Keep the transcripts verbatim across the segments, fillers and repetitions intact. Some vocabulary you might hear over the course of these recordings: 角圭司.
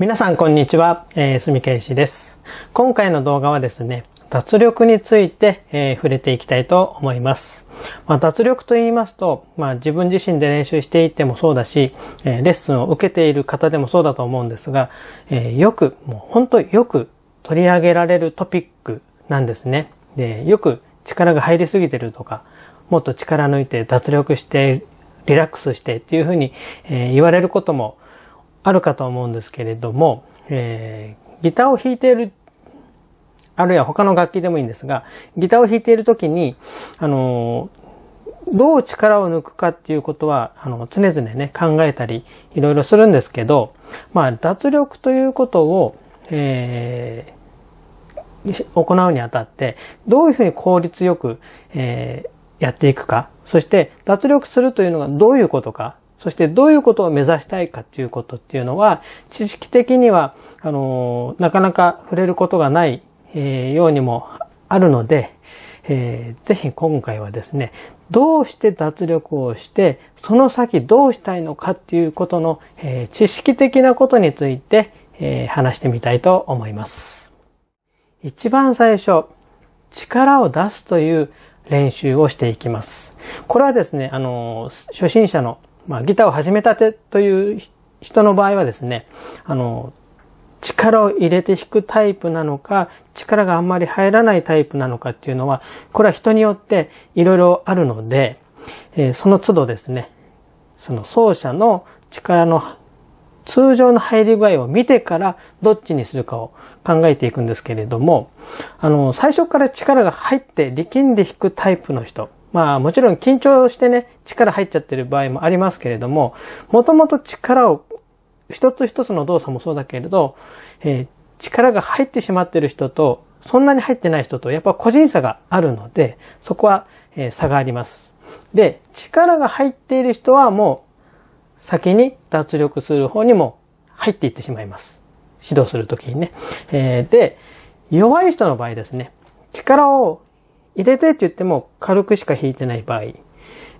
皆さんこんにちは、えー、住圭史です。今回の動画はですね、脱力について、えー、触れていきたいと思います。まあ、脱力と言いますと、まあ、自分自身で練習していってもそうだし、えー、レッスンを受けている方でもそうだと思うんですが、えー、よく、もう本当よく取り上げられるトピックなんですね。で、よく力が入りすぎてるとか、もっと力抜いて脱力して、リラックスしてっていうふうに、えー、言われることもあるかと思うんですけれども、えー、ギターを弾いている、あるいは他の楽器でもいいんですが、ギターを弾いているときに、あのー、どう力を抜くかっていうことは、あの、常々ね、考えたり、いろいろするんですけど、まあ、脱力ということを、えー、行うにあたって、どういうふうに効率よく、えー、やっていくか、そして、脱力するというのがどういうことか、そしてどういうことを目指したいかっていうことっていうのは、知識的には、あの、なかなか触れることがない、えー、ようにもあるので、えー、ぜひ今回はですね、どうして脱力をして、その先どうしたいのかっていうことの、えー、知識的なことについて、えー、話してみたいと思います。一番最初、力を出すという練習をしていきます。これはですね、あの、初心者のまあ、ギターを始めたてという人の場合はですね、あの、力を入れて弾くタイプなのか、力があんまり入らないタイプなのかっていうのは、これは人によっていろいろあるので、えー、その都度ですね、その奏者の力の通常の入り具合を見てからどっちにするかを考えていくんですけれども、あの、最初から力が入って力んで弾くタイプの人、まあもちろん緊張してね、力入っちゃってる場合もありますけれども、もともと力を、一つ一つの動作もそうだけれど、えー、力が入ってしまってる人と、そんなに入ってない人と、やっぱ個人差があるので、そこは、えー、差があります。で、力が入っている人はもう、先に脱力する方にも入っていってしまいます。指導するときにね、えー。で、弱い人の場合ですね、力を入れてって言っても軽くしか弾いてない場合、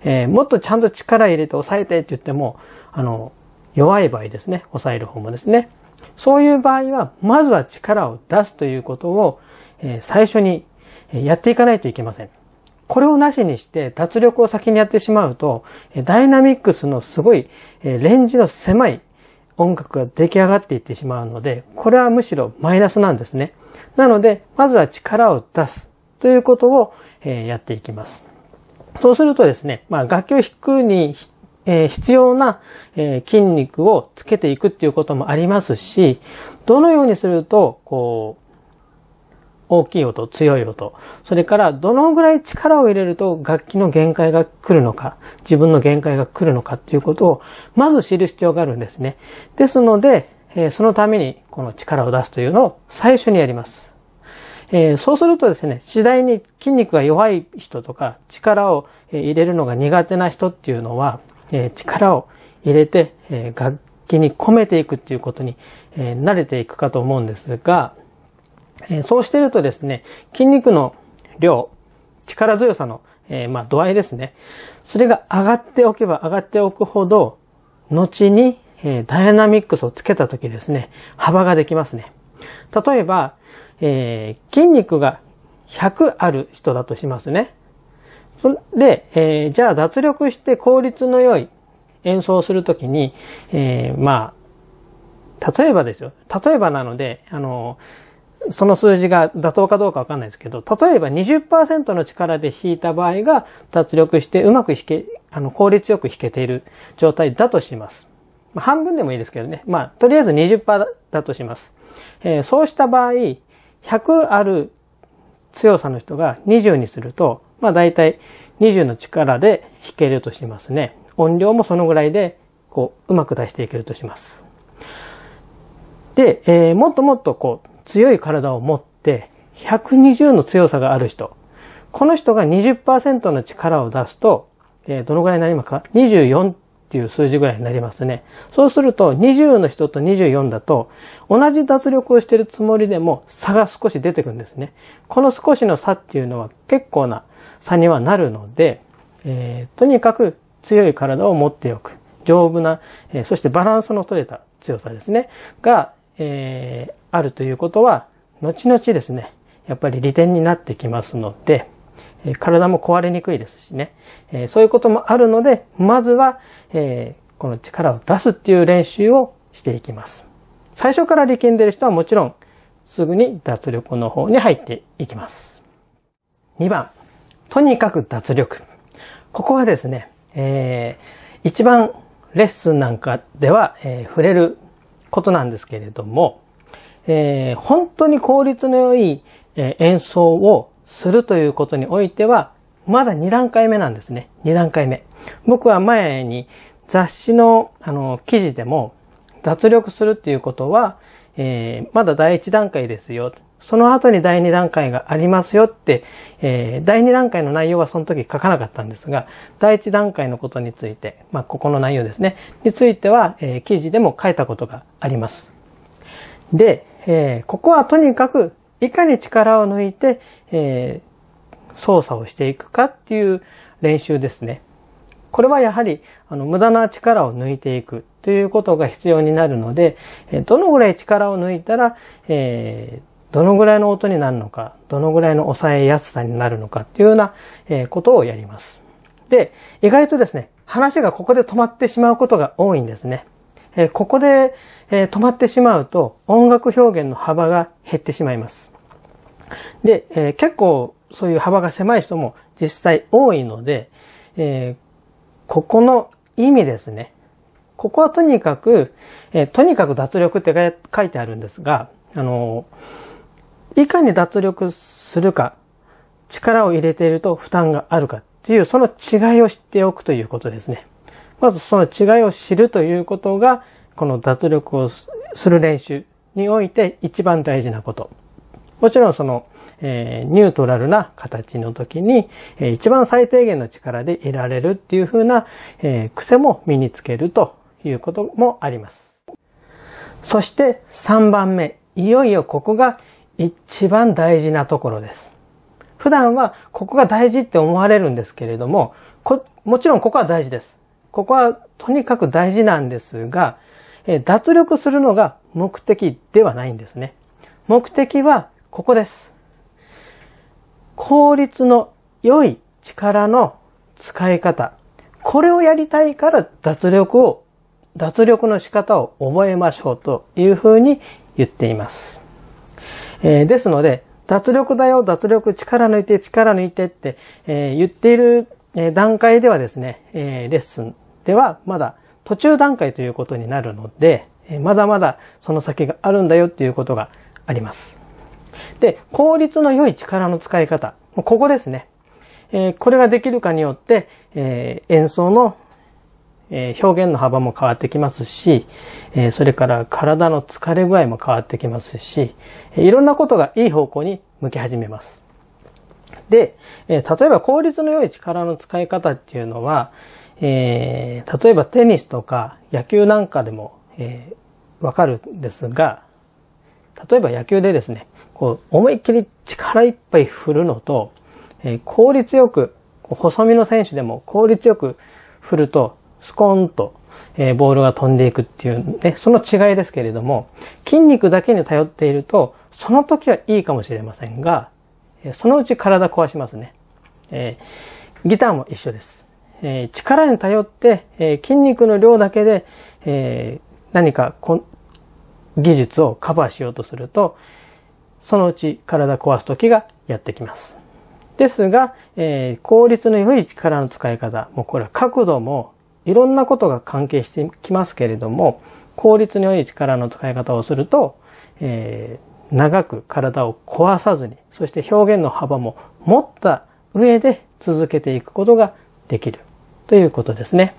えー、もっとちゃんと力入れて抑えてって言っても、あの、弱い場合ですね。抑える方もですね。そういう場合は、まずは力を出すということを、えー、最初にやっていかないといけません。これをなしにして、脱力を先にやってしまうと、ダイナミックスのすごい、えー、レンジの狭い音楽が出来上がっていってしまうので、これはむしろマイナスなんですね。なので、まずは力を出す。ということを、えー、やっていきます。そうするとですね、まあ、楽器を弾くに、えー、必要な、えー、筋肉をつけていくっていうこともありますし、どのようにすると、こう、大きい音、強い音、それからどのぐらい力を入れると楽器の限界が来るのか、自分の限界が来るのかっていうことを、まず知る必要があるんですね。ですので、えー、そのためにこの力を出すというのを最初にやります。えー、そうするとですね、次第に筋肉が弱い人とか、力を入れるのが苦手な人っていうのは、えー、力を入れて、えー、楽器に込めていくっていうことに、えー、慣れていくかと思うんですが、えー、そうしてるとですね、筋肉の量、力強さの、えー、まあ、度合いですね。それが上がっておけば上がっておくほど、後に、えー、ダイナミックスをつけたときですね、幅ができますね。例えば、えー、筋肉がひゃくある人だとしますね。そで、えー、じゃあ脱力して効率の良い演奏をするときに、えー、まあ、例えばですよ。例えばなので、あの、その数字が妥当かどうかわかんないですけど、例えば にじゅっパーセント の力で弾いた場合が脱力してうまく弾け、あの、効率よく弾けている状態だとします。まあ、半分でもいいですけどね。まあ、とりあえず にじゅっパーセント だとします。えー、そうした場合、ひゃくある強さの人がにじゅうにすると、まあ大体にじゅうの力で弾けるとしますね。音量もそのぐらいで、こう、うまく出していけるとします。で、えー、もっともっとこう、強い体を持って、ひゃくにじゅうの強さがある人。この人が にじゅっパーセント の力を出すと、えー、どのぐらいになりますか ?にじゅうよんっていう数字ぐらいになりますね。そうするとにじゅうの人とにじゅうよんだと同じ脱力をしているつもりでも差が少し出てくるんですね。この少しの差っていうのは結構な差にはなるので、えー、とにかく強い体を持っておく。丈夫な、えー、そしてバランスの取れた強さですね。が、えー、あるということは、後々ですね、やっぱり利点になってきますので、えー、体も壊れにくいですしね、えー、そういうこともあるので、まずは、えー、この力を出すっていう練習をしていきます。最初から力んでいる人はもちろん、すぐに脱力の方に入っていきます。にばん、とにかく脱力。ここはですね、えー、一番レッスンなんかでは、えー、触れることなんですけれども、えー、本当に効率の良い、えー、演奏をするということにおいては、まだにだんかいめなんですね。にだんかいめ。僕は前に雑誌の、あの記事でも、脱力するっていうことは、えー、まだだいいちだんかいですよ。その後にだいにだんかいがありますよって、えー、だいにだんかいの内容はその時書かなかったんですが、だいいちだんかいのことについて、まあ、ここの内容ですね、については、えー、記事でも書いたことがあります。で、えー、ここはとにかく、いかに力を抜いて、えー、操作をしていくかっていう練習ですね。これはやはり、あの、無駄な力を抜いていくということが必要になるので、どのぐらい力を抜いたら、えーどのぐらいの音になるのか、どのぐらいの抑えやすさになるのかっていうようなことをやります。で、意外とですね、話がここで止まってしまうことが多いんですね。ここで止まってしまうと音楽表現の幅が減ってしまいます。で、結構そういう幅が狭い人も実際多いので、ここの意味ですね。ここはとにかく、とにかく脱力って書いてあるんですが、あの、いかに脱力するか、力を入れていると負担があるかっていう、その違いを知っておくということですね。まずその違いを知るということが、この脱力をする練習において一番大事なこと。もちろんその、えー、ニュートラルな形の時に、えー、一番最低限の力でいられるっていう風な、えー、癖も身につけるということもあります。そしてさんばんめ。いよいよここが一番大事なところです。普段はここが大事って思われるんですけれども、こ、もちろんここは大事です。ここはとにかく大事なんですが、えー、脱力するのが目的ではないんですね。目的はここです。効率の良い力の使い方。これをやりたいから脱力を、脱力の仕方を覚えましょうというふうに言っています。えー、ですので、脱力だよ、脱力、力抜いて、力抜いてって、えー、言っている段階ではですね、えー、レッスンではまだ途中段階ということになるので、えー、まだまだその先があるんだよっていうことがあります。で、効率の良い力の使い方、ここですね。えー、これができるかによって、えー、演奏の表現の幅も変わってきますし、それから体の疲れ具合も変わってきますし、いろんなことがいい方向に向き始めます。で、例えば効率の良い力の使い方っていうのは、えー、例えばテニスとか野球なんかでも、えー、わかるんですが、例えば野球でですね、こう思いっきり力いっぱい振るのと、えー、効率よく、細身の選手でも効率よく振ると、スコーンと、えー、ボールが飛んでいくっていうね、その違いですけれども、筋肉だけに頼っていると、その時はいいかもしれませんが、えー、そのうち体壊しますね。えー、ギターも一緒です。えー、力に頼って、えー、筋肉の量だけで、えー、何かこ技術をカバーしようとすると、そのうち体壊す時がやってきます。ですが、えー、効率の良い力の使い方、もうこれは角度も、いろんなことが関係してきますけれども、効率の良い力の使い方をすると、えー、長く体を壊さずに、そして表現の幅も持った上で続けていくことができるということですね。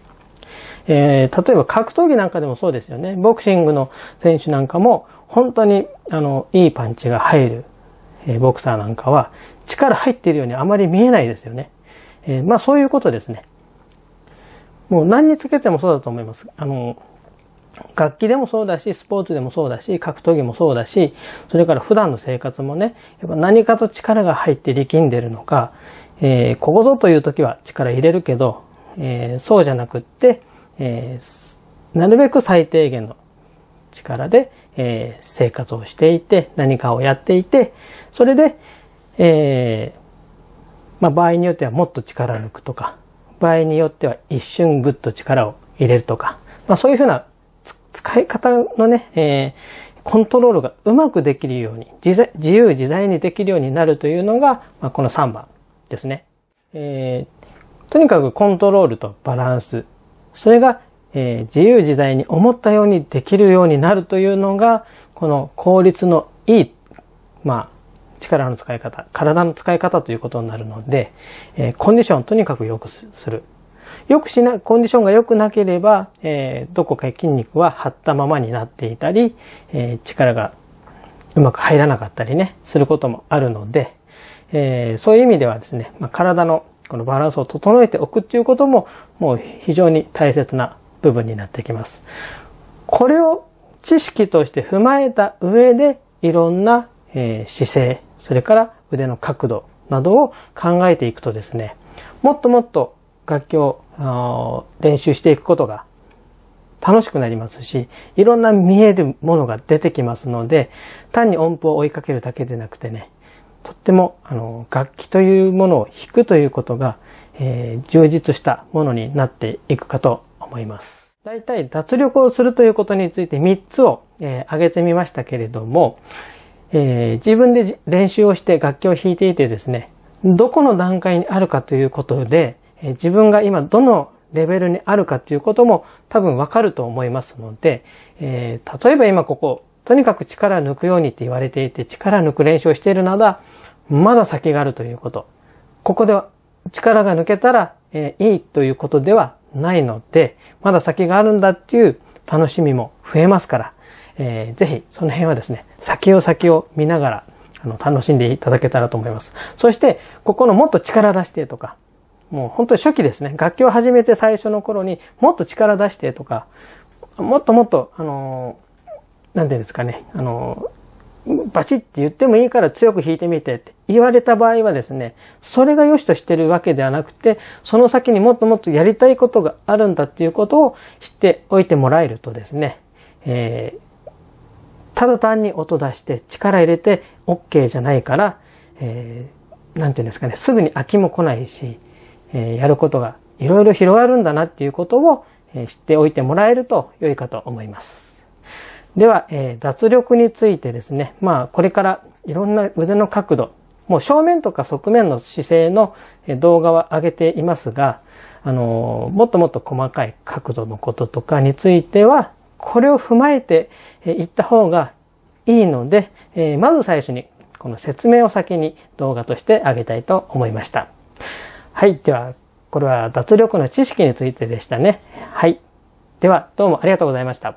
えー、例えば格闘技なんかでもそうですよね。ボクシングの選手なんかも本当にあのいいパンチが入る、えー、ボクサーなんかは力入っているようにあまり見えないですよね。えー、まあそういうことですね。もう何につけてもそうだと思います。あの、楽器でもそうだし、スポーツでもそうだし、格闘技もそうだし、それから普段の生活もね、やっぱ何かと力が入って力んでるのか、えー、ここぞという時は力入れるけど、えー、そうじゃなくって、えー、なるべく最低限の力で、えー、生活をしていて、何かをやっていて、それで、えー、まあ、場合によってはもっと力を抜くとか、場合によっては一瞬ぐっと力を入れるとか、まあ、そういうふうな使い方のね、えー、コントロールがうまくできるように、自由自在にできるようになるというのが、まあ、このさんばんですね。えー、とにかくコントロールとバランス、それが、えー、自由自在に思ったようにできるようになるというのが、この効率のいい、まあ、力の使い方、体の使い方ということになるので、えー、コンディションをとにかく良くする。よくしな、コンディションが良くなければ、えー、どこか筋肉は張ったままになっていたり、えー、力がうまく入らなかったりね、することもあるので、えー、そういう意味ではですね、まあ、体のこのバランスを整えておくっていうことも、もう非常に大切な部分になってきます。これを知識として踏まえた上で、いろんな、えー、姿勢、それから腕の角度などを考えていくとですね、もっともっと楽器を練習していくことが楽しくなりますし、いろんな見えるものが出てきますので、単に音符を追いかけるだけでなくてね、とってもあの楽器というものを弾くということが、えー、充実したものになっていくかと思います。だいたい脱力をするということについてみっつを、えー、挙げてみましたけれども、えー、自分で練習をして楽器を弾いていてですね、どこの段階にあるかということで、えー、自分が今どのレベルにあるかということも多分わかると思いますので、えー、例えば今ここ、とにかく力抜くようにって言われていて、力抜く練習をしているなら、まだ先があるということ。ここでは力が抜けたら、えー、いいということではないので、まだ先があるんだっていう楽しみも増えますから、えー、ぜひ、その辺はですね、先を先を見ながら、あの、楽しんでいただけたらと思います。そして、ここのもっと力出してとか、もう本当に初期ですね、楽器を始めて最初の頃にもっと力出してとか、もっともっと、あのー、なんていうんですかね、あのー、バチって言ってもいいから強く弾いてみてって言われた場合はですね、それが良しとしてるわけではなくて、その先にもっともっとやりたいことがあるんだっていうことを知っておいてもらえるとですね、えーただ単に音出して力入れて OK じゃないから、えー、なんていうんですかね、すぐに飽きも来ないし、えー、やることがいろいろ広がるんだなっていうことを、えー、知っておいてもらえると良いかと思います。では、えー、脱力についてですね、まあこれからいろんな腕の角度、もう正面とか側面の姿勢の動画は上げていますが、あのー、もっともっと細かい角度のこととかについては、これを踏まえていった方がいいので、まず最初にこの説明を先に動画としてあげたいと思いました。はい。では、これは脱力の知識についてでしたね。はい。では、どうもありがとうございました。